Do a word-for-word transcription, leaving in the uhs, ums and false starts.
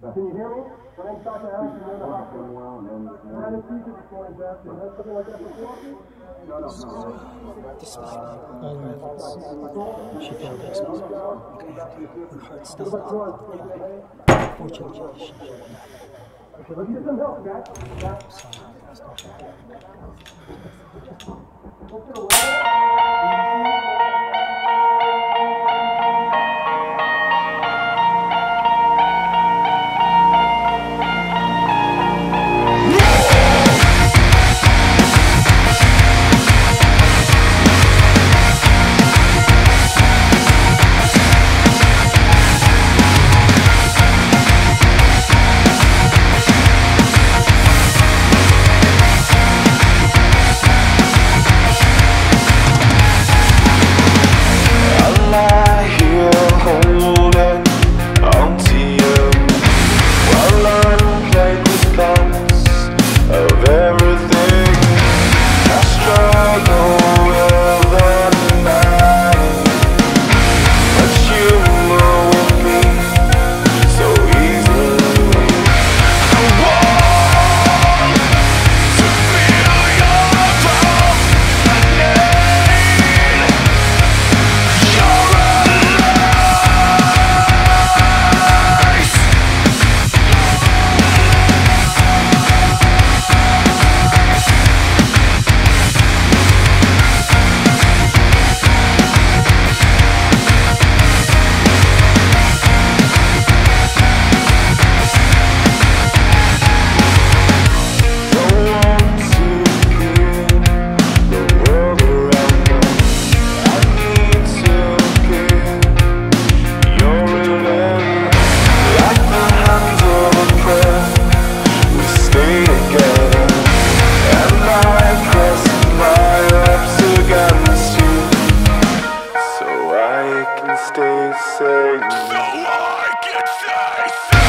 Can you hear me? When I talked to Alex, you know the hospital. I had a seizure this morning's after. That's something like that before? No, no, no. Despite all her efforts, she failed us. Her heart still stopped. Fortunately, she failed. Okay, let's get some help, guys. Let's get away. Stay safe. So I can stay safe.